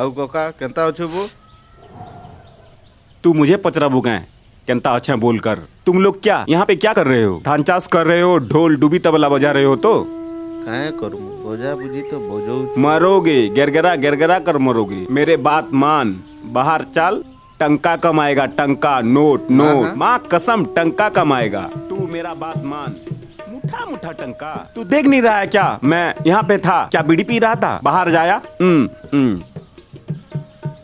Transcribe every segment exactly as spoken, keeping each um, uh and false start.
आउ Coca Kenta अच्छे बो? तू मुझे पचरा बुका केंता अच्छा बोलकर तुम लोग क्या यहाँ पे क्या कर रहे हो? धान चाष कर रहे हो, ढोल डुबी तबला बजा रहे हो तो काहे करूं? बोझा बुझी तो बोझो मरोगे, गिरगिरा गिरगिरा कर मरोगे। मेरे बात मान, बाहर चल, टंका कमाएगा, टंका नोट नोट, माँ कसम टंका कमाएगा। तू मेरा बात मान, मुठा मुठा टंका। तू देख नहीं रहा है क्या मैं यहाँ पे था? क्या बीड़ी पी रहा था? बाहर जाया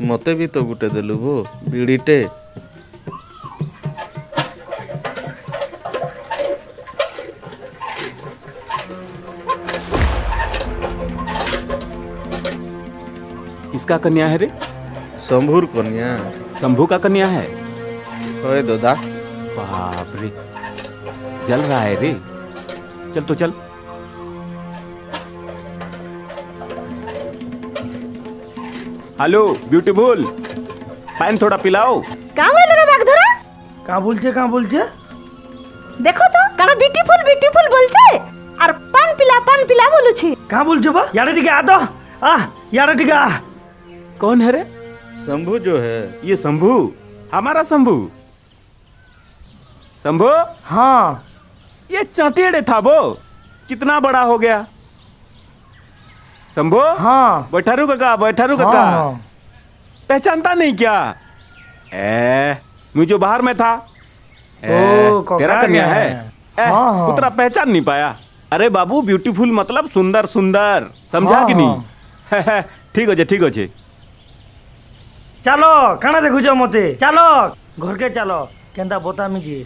मते भी तो गुटे देलु वो बीड़ी टे। किसका कन्या है रे? शंभूर कन्या। शंभू का कन्या है? ओए दादा बाप रे जल रहा है रे। चल तो चल। हेलो ब्यूटीफुल, पानी थोड़ा पिलाओ। का बोल रे बाग धरा? का बोलछे का बोलछे? देखो तो काना ब्यूटीफुल ब्यूटीफुल बोलछे और पान पिला पान पिला बोलुछी। का बोलछो बा? यारे ठीक आ दो आ यारे ठीक आ। कौन है रे? शंभू जो है। ये शंभू हमारा शंभू? शंभू हाँ, ये चटेड़े था वो, कितना बड़ा हो गया शंभू। हाँ बैठारू काका बैठारू काका। हाँ। पहचानता नहीं क्या? ए मुझे जो बाहर में था। ए, ओ, तेरा कन्या है, है। ए, हाँ, पुत्रा पहचान नहीं पाया। अरे बाबू ब्यूटीफुल मतलब सुंदर सुंदर, समझा हाँ, कि नहीं? ठीक हो जे ठीक हो जे। चलो खाना देखु जो मते, चलो घर के चलो केंदा बोता मिजी।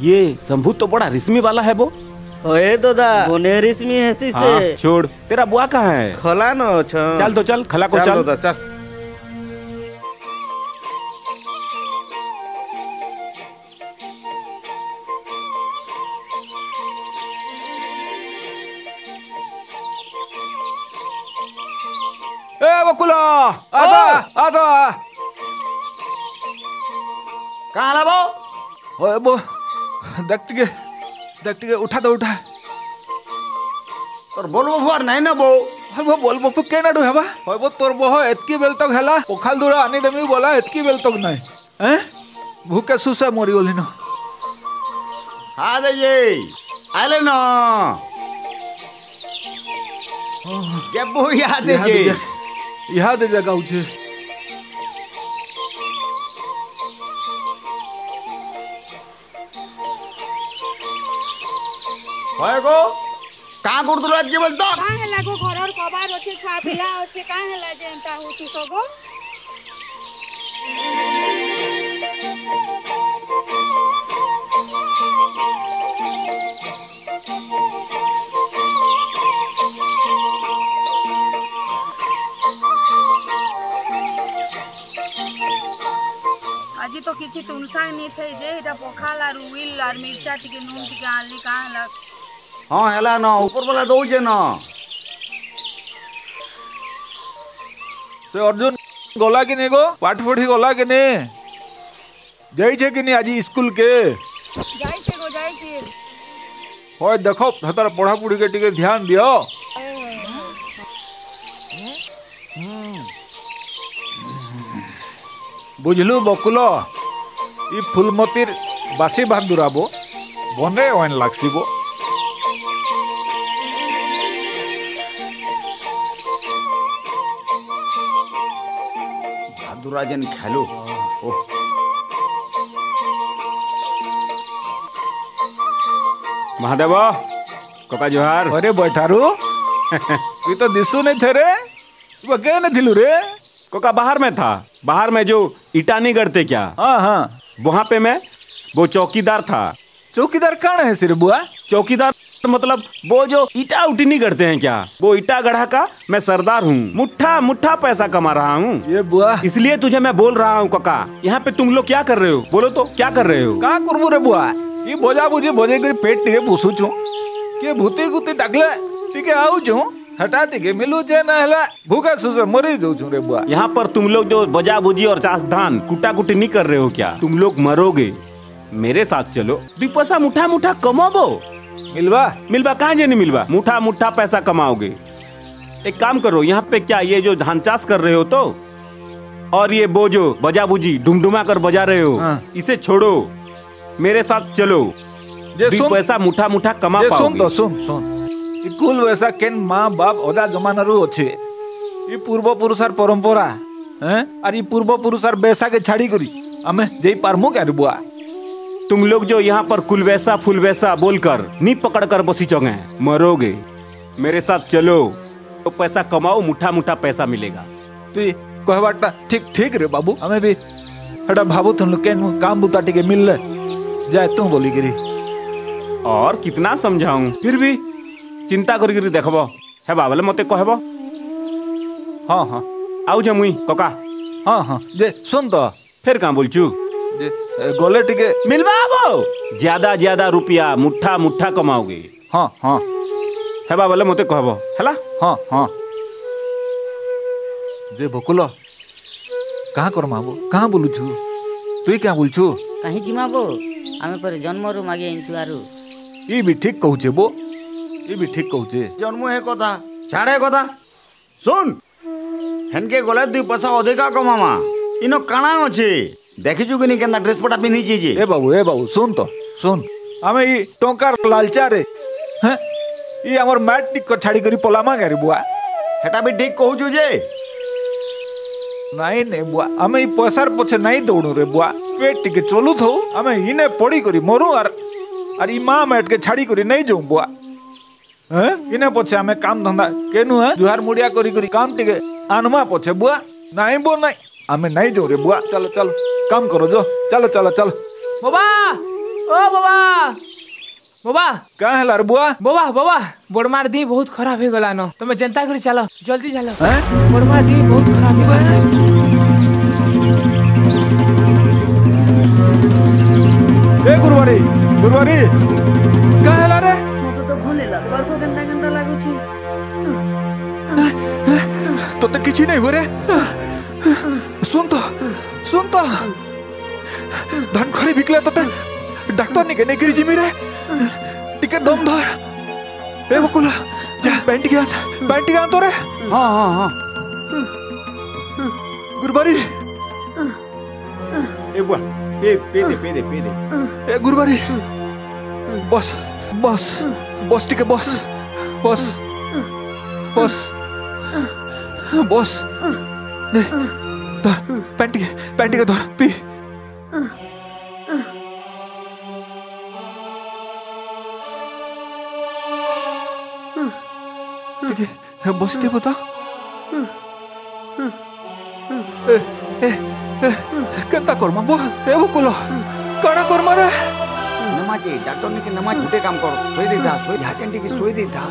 ये शंभू तो बड़ा रिश्मी वाला है वो। ओए दादा बोने रिश्मी है सी से। हाँ, छोड़ तेरा बुआ कहाँ है? खला न छ। चल तो चल खला को चल, चल, चल, चल। वो देखते के देखते के उठा तो उठा तोर बोलबो भुआर नहीं ना बो। होय वो बोलबो फुक के ना डो हेबा। होय वो तोर बो हो एतकी बेल तक हेला ओखाल दूरा आनी देमी बोला एतकी बेल तक नहीं हैं भूखे सुसे मोरी ओली न आ दे ये आले न के बो याद दे जे याद जगह उछे। होय गो का गुरदुल आज के बोलतो का है लागो घर और कबार होछे छा पिला होछे का है ला जेंता होती सोगो। अजी तो किछि तुमसा नहीं थे जे एटा पोखाल और उइल और मिर्चा टिके नून टिके आली का है। हाँ हेला ना ऊपर वाला दो जे ना से अर्जुन गोला कि नहीं गो पाठफोड़ी गोला कि नहीं जाइ छे कि नहीं आज स्कूल के जाइ छे गो जाइ छे। होय देखो हतर पढ़ा पुड़ी के टिके ध्यान दियो। बुझलू बकुलो ई फुलमतिर बासी बहादुराबो बने ओन लागसीबो। राजन खेलो ओ महादेव कका जोहार। अरे बैठारू ये तो दिसू नहीं थे रे वो गए न थिलू रे। कका बाहर में था, बाहर में जो ईटा नहीं गड़ते क्या? हाँ हाँ वहाँ पे मैं वो चौकीदार था। चौकीदार कौन है सिर बुआ? चौकीदार मतलब वो जो ईटा उटी नहीं करते हैं क्या? वो ईटा गढ़ा का मैं सरदार हूँ, मुट्ठा मुट्ठा पैसा कमा रहा हूँ ये बुआ, इसलिए तुझे मैं बोल रहा हूँ। कका यहाँ पे तुम लोग क्या कर रहे हो? बोलो तो क्या कर रहे हो? का करबू रे बुआ ये बोझा बुझे बोझे के पेट टिके पूछू छू के भूती गुती डगले टिके आऊ छू हटा टिके मिलू छे ना हला भूखा सुसे मरी जाऊ छू रे बुआ। यहाँ पर तुम लोग जो बोझा बुझी और चास धान कुटा कुटी नहीं कर रहे हो क्या? तुम लोग मरोगे। मेरे साथ चलो, दु पैसा मुठा मुठा कमाबो। मिलवा मिलवा कहाँ जानी मिलवा, मुठा मुठा पैसा कमाओगे। एक काम करो, यहाँ पे क्या ये जो धान चाष कर रहे हो तो, और ये बोझो बजा बुजी ढुमढुमा कर बजा रहे हो, हाँ। इसे छोड़ो, मेरे साथ चलो, पैसा मुठा मुठा कमा पाओगे। सुन सुन कुल वैसा केन माँ बाप ओदा जमानारू अच्छे ये पूर्व पुरुषार परंपरा हैं, और ये पूर्व पुरुषार वैसा के छाड़ी करी हमें जय पारमो क्या बुआ। तुम लोग जो यहाँ पर कुल वैसा फुल वैसा बोलकर नी पकड़ कर बसी चौंगे मरोगे। मेरे साथ चलो तो पैसा कमाओ, मुठा मुठा पैसा मिलेगा। तु कहबाटा ठीक ठीक रे बाबू, हमें भी हटा भाबू तुम लोग केन काम बुता टिके मिल जाए तू बोली गिरी। और कितना समझाऊं, फिर भी चिंता करी देखब है बोले मत कहब। हाँ हाँ आऊ जे मुई कका। हाँ हाँ जे सुन तो फिर कहाँ बोलचु गोले टिके मिलवाबो, ज्यादा ज्यादा रुपया मुठा मुठा कमाओगे। हाँ हाँ है बोले मत कहब है। हाँ हाँ जे भकुल कहाँ कर माबो, कहाँ बोलुछु तु क्या बोलचु, कहीं जिमाबो आमे पर जन्मरू मागे आनिछु आरू। ई भी ठीक कहू जे बो, ये भी ठीक कहूचे जन्म है कथा छाड़े कथा। सुन हेनके गले दुई पैसा अधिका कमामा, इनो काना अच्छे देखिचु कि केना ड्रेस पटा पिन्ही छी। ए बाबू ए बाबू सुन तो सुन, आमे ई टोंकार लालचा रे हैं, ई हमर मैट टिक छाड़ी करी पलामा गरे बुआ। हेटा भी ठीक कहूछु जे नहीं ने बुआ, आमे ई पैसार पछे नहीं दौड़ू रे बुआ। पेट टिके चलू थौ आमे इने पड़ी करी मरू, और अरे मां मैट के छाड़ी करी नहीं जाऊ बुआ। इने पछे हमें काम धंधा केनु है जुहार मुड़िया करी करी काम टिके आनमा पछे बुआ। नहीं बो नहीं हमें नहीं जो रे बुआ, चलो चलो काम करो जो, चलो चलो चलो। बाबा ओ बाबा बाबा का हला रे बुआ। बाबा बाबा बोड़मार दी बहुत खराब हो गला न, तुम जनता करी चलो जल्दी चलो। बोड़मार दी बहुत खराब हो गला। ए गुरुवारी गुरुवारी का हला रे, तो तक किसी नहीं हो रे। सुन तो सुन तो धन खरी बिकला तो डॉक्टर ने कहने गिरी जिमी रे टिकट दम धर। ए बकुला जा पैंट गया पैंट गया तो रे। हाँ हाँ हाँ गुरुवारी ए बुआ ए पे दे पे दे पे दे। ए गुरुवारी बस बस बस टिके बस बस बस बस ने तो पैंट के पैंट के तो पी। ठीक है बस दे बता। ए ए कंता करम बो ए बकुलो काड़ा करम रे। नमाजे डॉक्टर ने कि नमाज उठे काम कर सोई दे दा सोई यहां चंडी की सोई दे दा।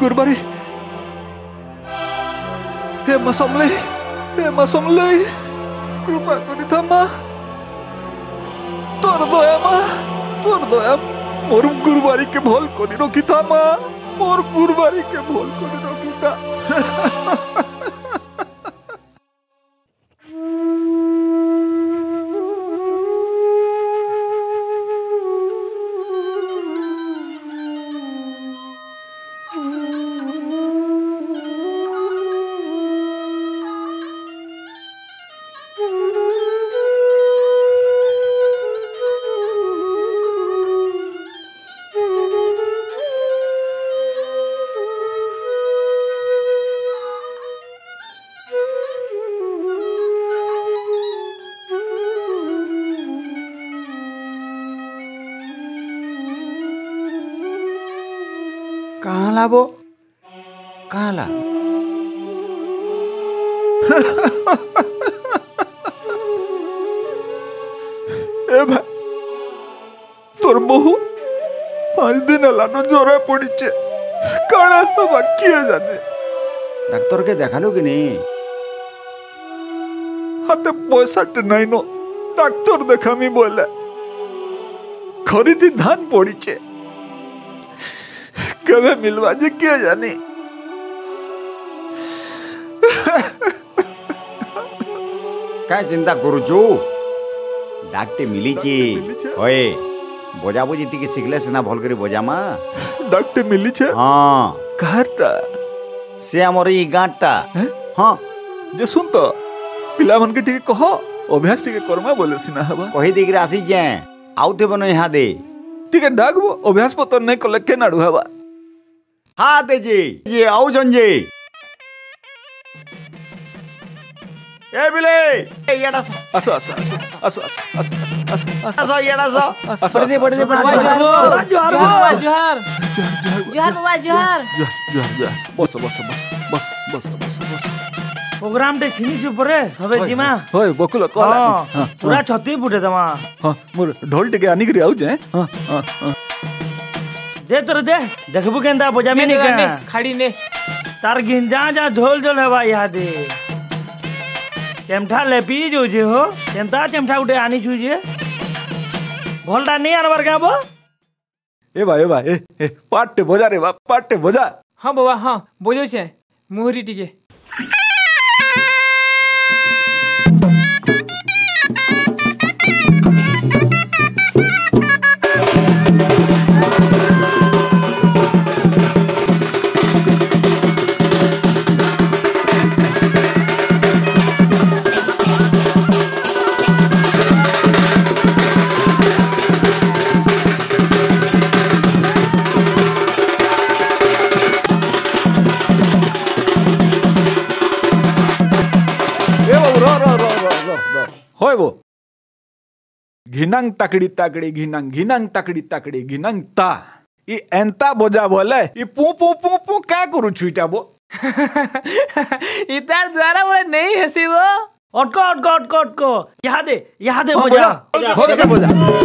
गुरुवारी हे मसमले हे मसमले कृपा करी थमा तोर दया मां तोर दया मोर गुरुवारी के भोल करी रखी थमा मोर गुरुवारी के भोल करी रखी था। काला ए भाई तोर बहु पांच दिन लानो जोरे पड़ी छे काला हवा किए जाने। डॉक्टर के देखालो कि नहीं, हाथे पैसा टे नहीं नो डॉक्टर देखामी बोले खरीदी धान पड़ी छे कबे मिलवा जे क्या जाने। क्या चिंता गुरुजू डाकटे मिलीची ओए बजाबो जी टिके सिखले सेना भल करी बजामा डाकटे मिली छे। हां काटा से हमर ई गाटा हां जे सुन तो पिला मन के टिके कहो अभ्यास टिके करमा बोले सिना हवा कहि देख रे आसी जे आउथे बनो यहां दे टिके डाकबो अभ्यास पतो नै कले के नाडू हवा हां दे जी ये आउ जन जी ए बिले ए येडा सा असो असो असो असो असो असो असो येडा सा पड़ दे पड़ दे पड़ दे जोहार जोहार जोहार जोहार बाबा जोहार जोहार जोहार बस बस बस बस बस बस बस प्रोग्राम दे छिनी जो परे सबे जिमा होय बकुल कला हां पूरा छती फुटे दमा हां मोर ढोल टिके आनी करी आउ जे हां हां दे तोरे दे देखबो केंदा बजामे ने खाड़ी ने तार गिंजा जा ढोल ढोल हवा या दे चमठा ले पी जो जे हो चमटा चमठा उठे आनी छुजे भोलडा नहीं आर बार गाबो ए भाई ए भाई ए पाटे बजा रे बाप पाटे बजा। हां बाबा हां बोलियो छे मोहरी टिके घिनंग तकड़ी तकड़ी घिनंग घिनंग तकड़ी तकड़ी घिनंग ता ई एंता बोजा बोले ई पू पू पू पू का करू छुटा बो इतार द्वारा बोले नहीं हसी वो अटको अटको अटको अटको यहां दे यहां दे बोजा बोजा बोजा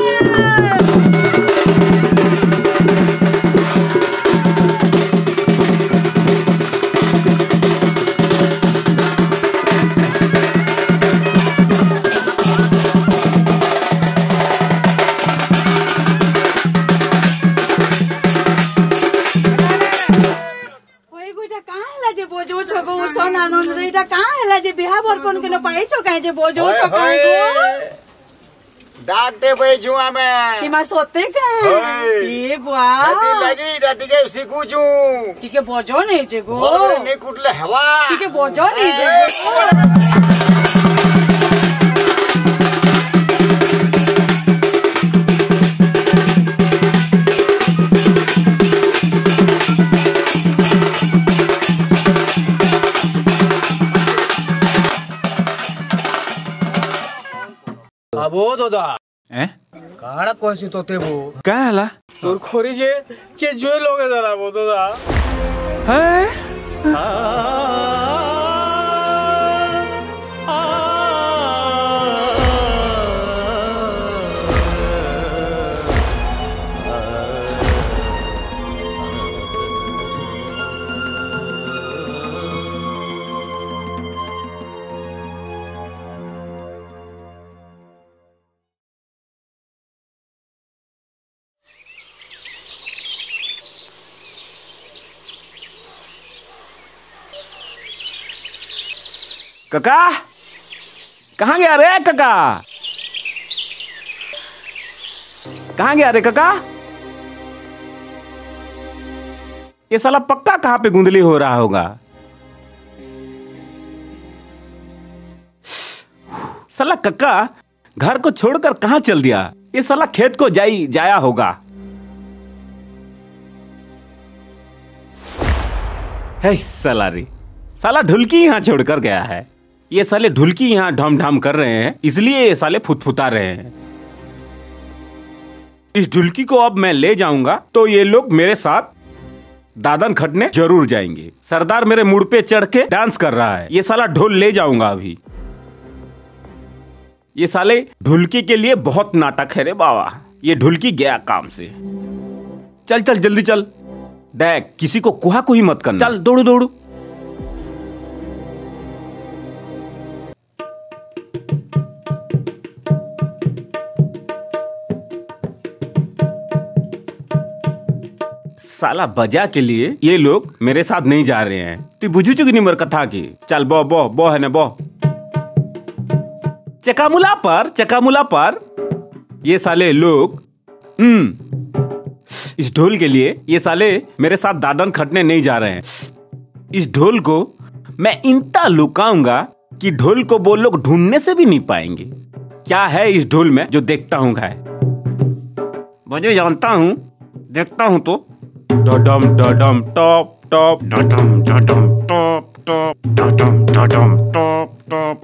जे बोझो छकाई गो डाक दे बजुआ में इमा सोते का ए बुआ राती लगी राती के सिकू जू ठीके बोझो नहीं जे गो और ने कुटले हवा ठीके बोझो नहीं जे वो दादा हैं काड़ा कोसी तोते वो का हला सुर खोरी जे के जो लोग जरा वो दादा हैं आ आ कका कहाँ गया रे कका कहाँ गया रे कका ये साला पक्का कहाँ पे गुंदली हो रहा होगा। साला कक्का घर को छोड़कर कहाँ चल दिया। ये साला खेत को जाई जाया होगा। हे साला रे साला ढुलकी यहाँ छोड़कर गया है। ये साले ढुलकी यहाँ ढम ढम कर रहे हैं इसलिए ये साले फुतफुता रहे हैं। इस ढुलकी को अब मैं ले जाऊंगा तो ये लोग मेरे साथ दादन खटने जरूर जाएंगे। सरदार मेरे मुड़ पे चढ़ के डांस कर रहा है। ये साला ढोल ले जाऊंगा अभी। ये साले ढुलकी के लिए बहुत नाटक है रे बाबा। ये ढुलकी गया काम से। चल चल जल्दी चल देख किसी को कुहा कुही मत करना। चल दौड़ू दौड़ू साला बजा के लिए ये लोग मेरे साथ नहीं जा रहे हैं। तू बुझू चुकी नहीं मर कथा की। चल बो बो बो है ना बो चकामुला पर चकामुला पर ये साले लोग इस ढोल के लिए ये साले मेरे साथ दादन खटने नहीं जा रहे हैं। इस ढोल को मैं इतना लुकाऊंगा कि ढोल को वो लोग ढूंढने से भी नहीं पाएंगे। क्या है इस ढोल में जो देखता हूँ है, मुझे जानता हूँ, देखता हूँ तो डम डम टॉप टॉप डम डम टॉप टॉप डम डम टॉप टॉप।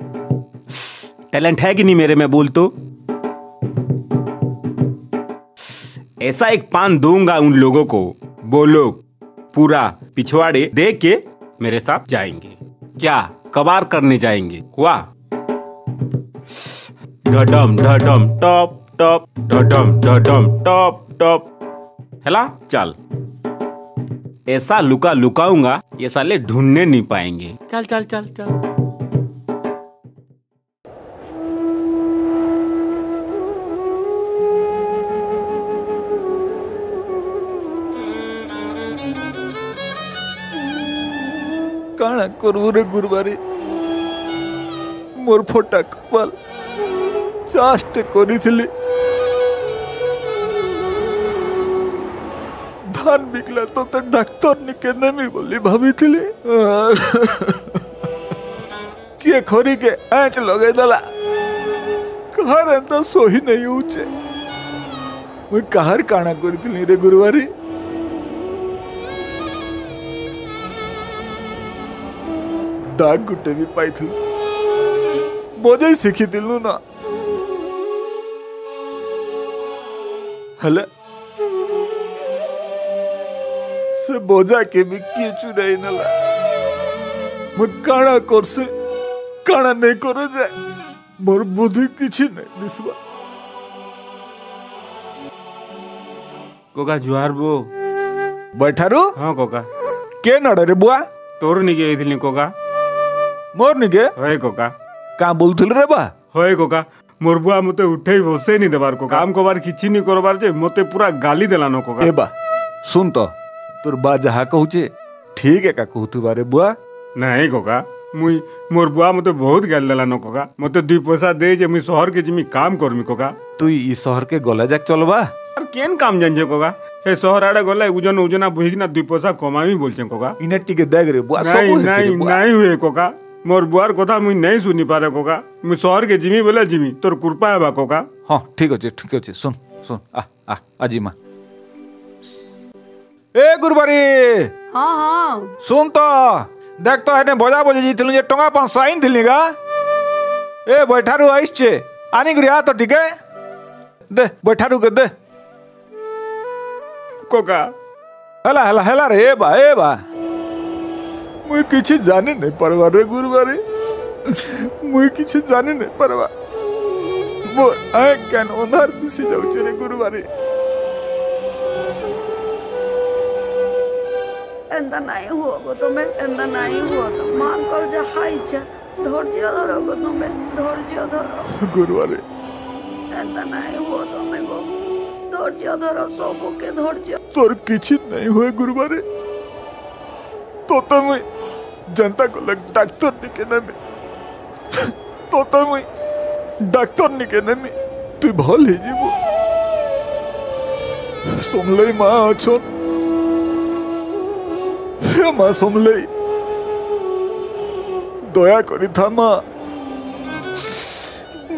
टैलेंट है कि नहीं मेरे में बोल तो। ऐसा एक पान दूंगा उन लोगों को, वो लोग पूरा पिछवाड़े दे के मेरे साथ जाएंगे। क्या कबार करने जाएंगे? वाह। डडम डडम टॉप टॉप डडम डडम टॉप टॉप। हेला चल, ऐसा लुका लुकाऊंगा ये साले ढूंढने नहीं पाएंगे। चल चल चल चल। काना करूरे गुरुवारी मोर फोटा कपाल चाष्ट करी धान बिकला तो तो डाक्तर निके नेमी बोली भाभी थिले किए खरी के आँच लगे दला कहर एंता सोही नहीं उचे मुई कहर काना करी रे गुरुवारी। डाक गुटे भी पाई थी बोझे सीखी दिलू ना हले से बोझा के भी किए चुराई नला मैं काना कर से काना नहीं करे जाए मोर बुद्धि किसी नहीं दिसवा कोका जुआर बो बैठारू। हाँ कोका के नड़े रे बुआ तोर नहीं गई थी कोका मोर निके होए कोका का बोलथुल रे बा होए कोका मोर बुआ मते उठेई बसे नी देबार कोका काम कोबार किछि नी करबार जे मते पूरा गाली देलानो कोका। ए बा सुन तो तोर बा जहा कहूचे ठीक है का कहतु बारे बुआ नाही कोका मुई मोर बुआ मते बहुत गाली देलानो कोका मते दुई पैसा दे जे मुई शहर के जिमी काम करमी कोका। तू ई शहर के गला जाक चलबा और केन काम जानजे कोका हे शहर आड़े गले उजन उजना बुहिकना दुई पैसा कमामी बोलचे कोका इने टिके देख रे बुआ सब नाही नाही होए कोका मोर बुआर कथा मुई नहीं सुनी पारे कोका मुई शहर के जिमी बोले जिमी तोर कृपा हेबा कोका। हां ठीक अछि ठीक अछि सुन सुन आ आ अजीमा ए गुरुवारी। हां हां सुन तो देख तो हेने बजा बजे जीतलु जे टंगा पां साइन दिलिगा ए बैठारू आइस छे आनी गुरिया तो ठीक है दे बैठारू के दे कोका हला हला हला रे ए बा ए बा मुई किछि जाने नहीं परवा रे गुरुवारी मुई किछि जाने नहीं परवा वो आय कैन ओधार दिसि जाउचे रे गुरुवारी एंदा नाही होगो तो मैं एंदा नाही हो तो मान कर जा हाई जा धैर्य धरोगो तो मैं धैर्य धरो गुरुवारी एंदा नाही हो तो मैं गो धैर्य धरो सबो के धैर्य तोर किछि नहीं होए गुरुवारी तो तो मैं जनता को लग डॉक्टर निकने में तो तो मैं डॉक्टर निकने में तू भल ही जीवो समलई माँ अच्छो हे माँ समलई दया करी था माँ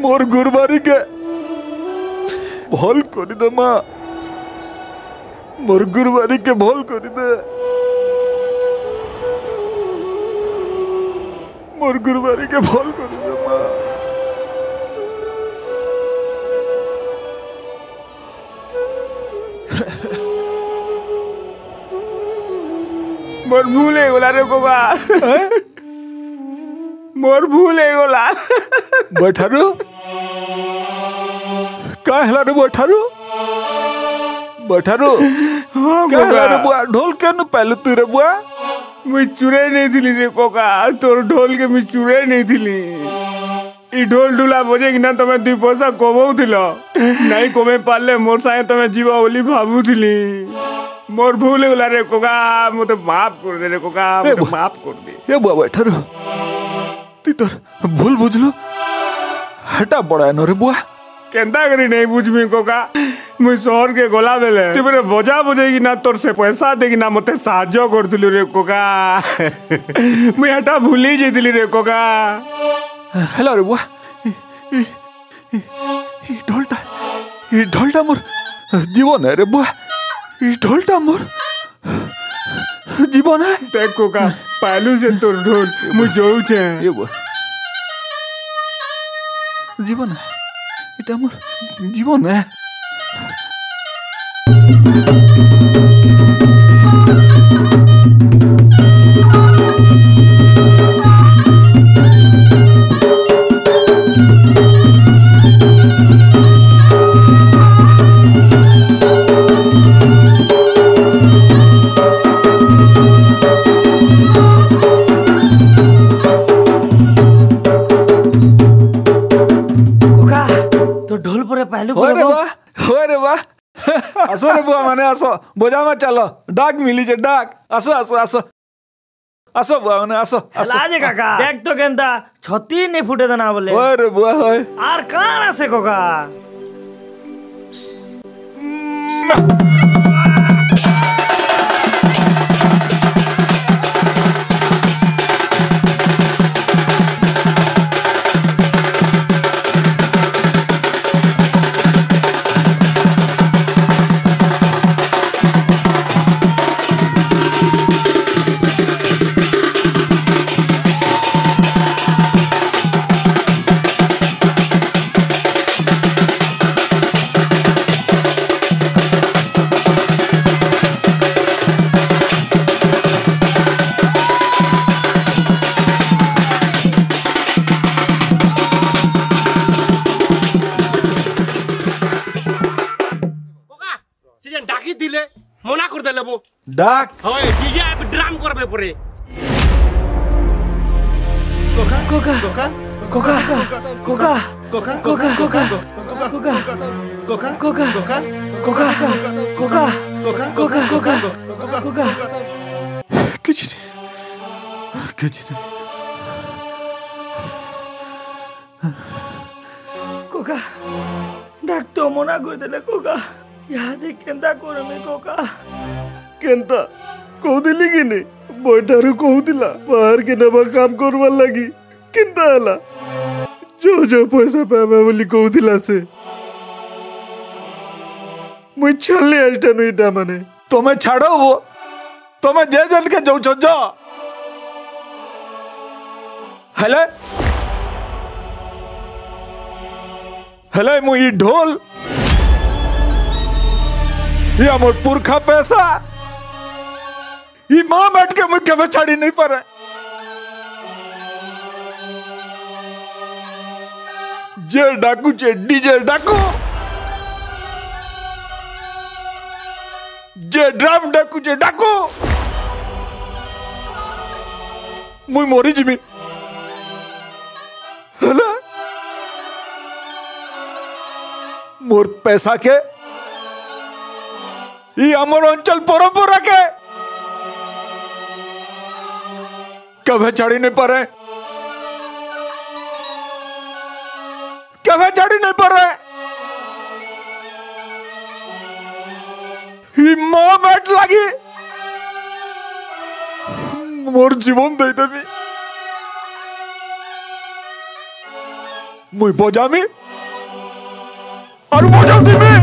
मोर गुरुवारी के भल करी दे माँ मोर गुरुवारी के भल करी दे मोर गुरुवारी के भल करी दे माँ मोर भूल है गोला रे कोका मोर भूल है गोला बैठारू का हला रे बैठारू बैठारू हां का हला रे बुआ ढोल के न पहले तू रे बुआ मुझ चुरे नहीं थी रे कोका तोर ढोल के मुझ चुरे नहीं थी ढोल ढूला बजे कि ना तुम्हें दुई पैसा कमाऊल नहीं कमे पारे मोर साहे तुम्हें जीव बोली भावुली मोर भूल गला रे कोका मत माफ कर दे रे कोका माफ कर दे ए बुआ बैठ रो तू तोर भूल बुझलु हटा बड़ा नो रे बुआ केंदागरी नहीं बुझमी को का मुई शहर के गोला बेले तु मेरे बोझा बोझेगी ना तोर से पैसा देगी ना मते साहाज्य करथिलु रे कोका मुई हटा भूली जइतिली रे कोका। हेलो रे बुआ ई ढोलटा ई ढोलटा मोर जीवन है रे बुआ ई ढोलटा मोर जीवन है। देख कोका पालू से तोर ढोल मुई जोउ छे ए बुआ जीवन है इटा मोर जीवन है। तो ढोल पर पहलू पर रे वाह असो रे बुआ माने असो बोझा में चलो डाक मिली जे डाक असो असो असो असो बुआ माने असो लाजे काका देख तो केंदा छती ने फुटे देना बोले ओए रे बुआ होए आर काना से कोका डाक होय डीजे अब ड्राम करबे परे कोका कोका कोका कोका कोका कोका कोका कोका कोका कोका कोका कोका कोका कोका कोका कोका कोका कोका कुछ कुछ कोका डाक तो मना कर देले कोका यहाँ जे केंदा करमे कोका केंता कह दिली कि नहीं बैठारू कहला बाहर के नवा काम करवार लगी केंता हला जो जो पैसा पाबे बोली कहला से मुई छाले आइटानु इटा माने तमे छाड़ो वो तमे जे जन के जौ छ जा हले हले मुई ढोल या मोर पुरखा पैसा माँ बैठ के मुख्य में छाड़ी नहीं पा रहे जे डाकू चे डीजे डाकू जे ड्राम डाकू चे डाकू मुई मोरी जिमी हला मोर पैसा के ये अमर अंचल परंपरा के कभी चढ़ी नहीं पा रहे कभी चढ़ी नहीं पा रहे माँ बैठ लगी मोर जीवन दे देवी मुई बोझामी और बोझा देवी।